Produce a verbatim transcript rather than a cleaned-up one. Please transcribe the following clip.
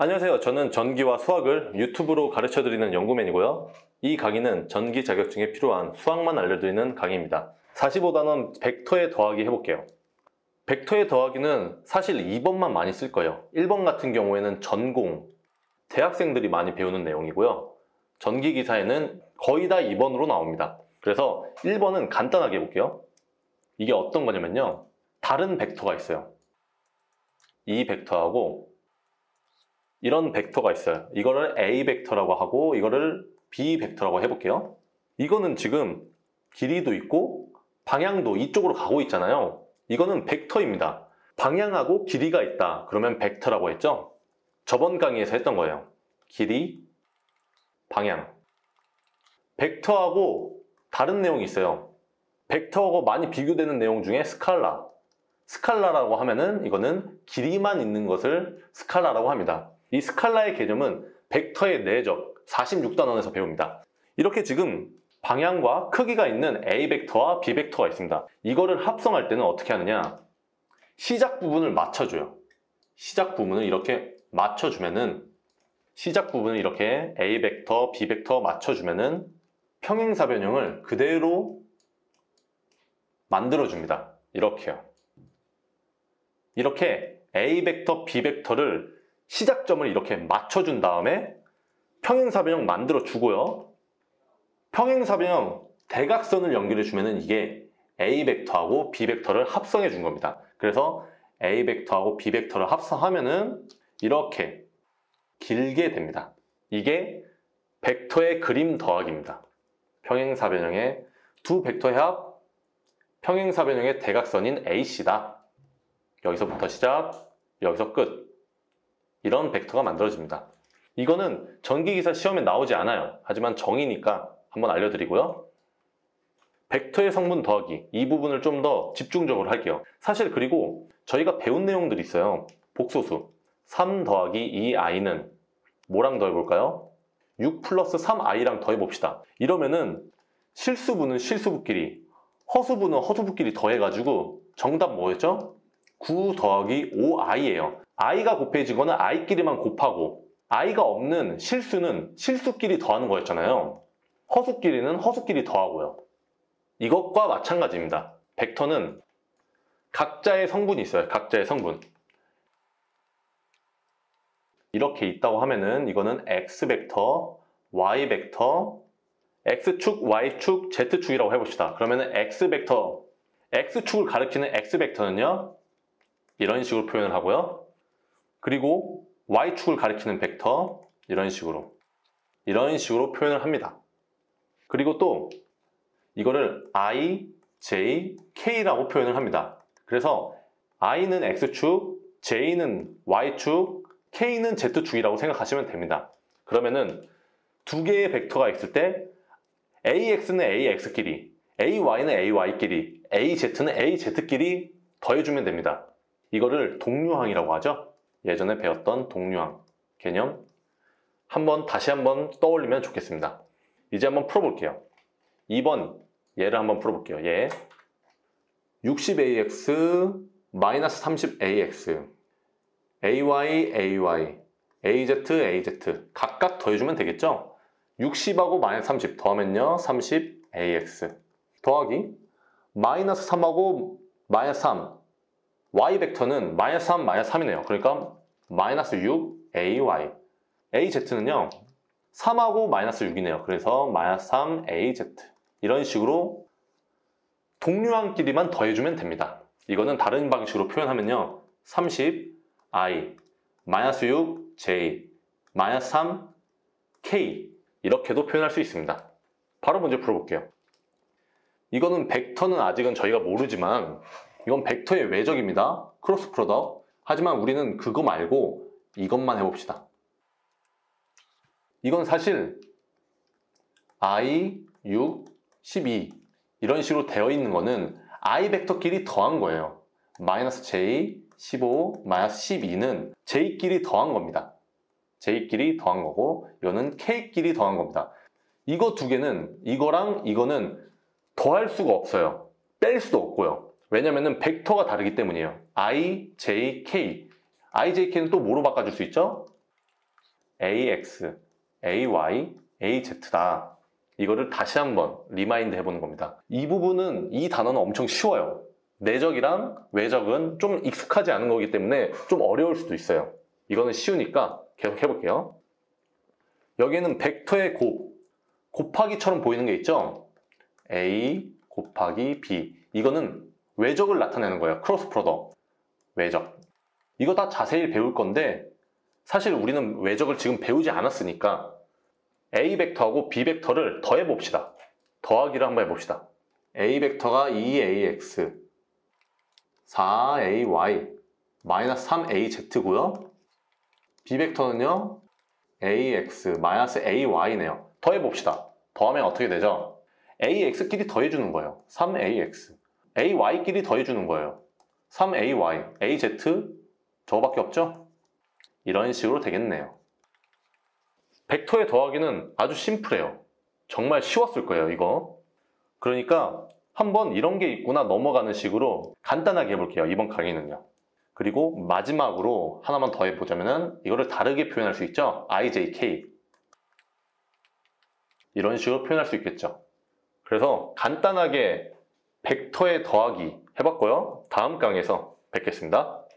안녕하세요. 저는 전기와 수학을 유튜브로 가르쳐드리는 연구맨이고요. 이 강의는 전기 자격증에 필요한 수학만 알려드리는 강의입니다. 사십오 단은 벡터의 더하기 해볼게요. 벡터의 더하기는 사실 이 번만 많이 쓸 거예요. 일 번 같은 경우에는 전공, 대학생들이 많이 배우는 내용이고요. 전기기사에는 거의 다 이 번으로 나옵니다. 그래서 일 번은 간단하게 해볼게요. 이게 어떤 거냐면요. 다른 벡터가 있어요. 이 벡터하고 이런 벡터가 있어요. 이거를 A 벡터라고 하고 이거를 B 벡터라고 해볼게요. 이거는 지금 길이도 있고 방향도 이쪽으로 가고 있잖아요. 이거는 벡터입니다. 방향하고 길이가 있다. 그러면 벡터라고 했죠? 저번 강의에서 했던 거예요. 길이, 방향. 벡터하고 다른 내용이 있어요. 벡터하고 많이 비교되는 내용 중에 스칼라. 스칼라라고 하면은 이거는 길이만 있는 것을 스칼라라고 합니다. 이 스칼라의 개념은 벡터의 내적 사십육 단원에서 배웁니다. 이렇게 지금 방향과 크기가 있는 A 벡터와 B 벡터가 있습니다. 이거를 합성할 때는 어떻게 하느냐? 시작 부분을 맞춰줘요. 시작 부분을 이렇게 맞춰주면은 시작 부분을 이렇게 A 벡터, B 벡터 맞춰주면은 평행사변형을 그대로 만들어줍니다. 이렇게요. 이렇게 A 벡터, B 벡터를 시작점을 이렇게 맞춰준 다음에 평행사변형 만들어주고요. 평행사변형 대각선을 연결해주면 이게 A 벡터하고 B 벡터를 합성해준 겁니다. 그래서 A 벡터하고 B 벡터를 합성하면은 이렇게 길게 됩니다. 이게 벡터의 그림 더하기입니다. 평행사변형의 두 벡터의 합, 평행사변형의 대각선인 에이씨다. 여기서부터 시작, 여기서 끝. 이런 벡터가 만들어집니다. 이거는 전기기사 시험에 나오지 않아요. 하지만 정의니까 한번 알려드리고요. 벡터의 성분 더하기, 이 부분을 좀 더 집중적으로 할게요. 사실 그리고 저희가 배운 내용들이 있어요. 복소수 삼 더하기 이 아이는 뭐랑 더해볼까요? 육 플러스 삼 아이랑 더해봅시다. 이러면은 실수분은 실수분끼리, 허수분은 허수분끼리 더해가지고 정답 뭐였죠? 구 더하기 오 아이예요. i가 곱해지거나 i끼리만 곱하고 i가 없는 실수는 실수끼리 더하는 거였잖아요. 허수끼리는 허수끼리 더하고요. 이것과 마찬가지입니다. 벡터는 각자의 성분이 있어요. 각자의 성분. 이렇게 있다고 하면은 이거는 x벡터, y벡터, x축, y축, z축이라고 해봅시다. 그러면은 x벡터, x축을 가리키는 x벡터는요. 이런 식으로 표현을 하고요. 그리고 y축을 가리키는 벡터, 이런 식으로. 이런 식으로 표현을 합니다. 그리고 또 이거를 i, j, k라고 표현을 합니다. 그래서 i는 x축, j는 y축, k는 z축이라고 생각하시면 됩니다. 그러면은 두 개의 벡터가 있을 때 ax는 ax끼리, ay는 ay끼리, az는 az끼리 더해주면 됩니다. 이거를 동류항이라고 하죠. 예전에 배웠던 동류항 개념 한번 다시 한번 떠올리면 좋겠습니다. 이제 한번 풀어볼게요. 이 번 얘를 한번 풀어볼게요. 얘 육십 에이엑스 마이너스 삼십 에이엑스 ay, ay, az, az 각각 더해주면 되겠죠? 육십하고 마이너스 삼십 더하면요 삼십 에이엑스 더하기 마이너스 삼하고 마이너스 삼 y 벡터는 마이너스 삼, 마이너스 삼이네요. 그러니까 마이너스 육 ay, az는요 삼하고 마이너스 육이네요. 그래서 마이너스 삼 az 이런 식으로 동류항끼리만 더해주면 됩니다. 이거는 다른 방식으로 표현하면요 삼십 i, 마이너스 육, j, 마이너스 삼, k 이렇게도 표현할 수 있습니다. 바로 문제 풀어볼게요. 이거는 벡터는 아직은 저희가 모르지만 이건 벡터의 외적입니다. 크로스 프로덕트. 하지만 우리는 그거 말고 이것만 해봅시다. 이건 사실 i, 육, 십이 이런 식으로 되어 있는 거는 i 벡터끼리 더한 거예요. 마이너스 j, 십오, 마이너스 십이는 j끼리 더한 겁니다. j끼리 더한 거고 이거는 k끼리 더한 겁니다. 이거 두 개는 이거랑 이거는 더할 수가 없어요. 뺄 수도 없고요. 왜냐면은 벡터가 다르기 때문이에요. i, j, k. i, j, k는 또 뭐로 바꿔줄 수 있죠? 에이엑스, 에이와이, 에이제트다. 이거를 다시 한번 리마인드 해보는 겁니다. 이 부분은, 이 단어는 엄청 쉬워요. 내적이랑 외적은 좀 익숙하지 않은 거기 때문에 좀 어려울 수도 있어요. 이거는 쉬우니까 계속 해볼게요. 여기에는 벡터의 곱, 곱하기처럼 보이는 게 있죠? A 곱하기 B. 이거는 외적을 나타내는 거예요. 크로스 프로덕트, 외적. 이거 다 자세히 배울 건데 사실 우리는 외적을 지금 배우지 않았으니까 A 벡터하고 B 벡터를 더해봅시다. 더하기를 한번 해봅시다. A 벡터가 이 에이엑스, 사 에이와이, 마이너스 삼 에이제트고요. B 벡터는요, 에이엑스, 마이너스 에이와이네요. 더해봅시다. 더하면 어떻게 되죠? 에이엑스끼리 더해주는 거예요. 삼 에이엑스. 에이와이끼리 더해주는 거예요. 삼 에이와이, 에이제트, 저거밖에 없죠? 이런 식으로 되겠네요. 벡터의 더하기는 아주 심플해요. 정말 쉬웠을 거예요, 이거. 그러니까 한번 이런 게 있구나 넘어가는 식으로 간단하게 해볼게요, 이번 강의는요. 그리고 마지막으로 하나만 더 해보자면은 이거를 다르게 표현할 수 있죠? 아이제이케이. 이런 식으로 표현할 수 있겠죠. 그래서 간단하게 벡터의 더하기 해봤고요. 다음 강의에서 뵙겠습니다.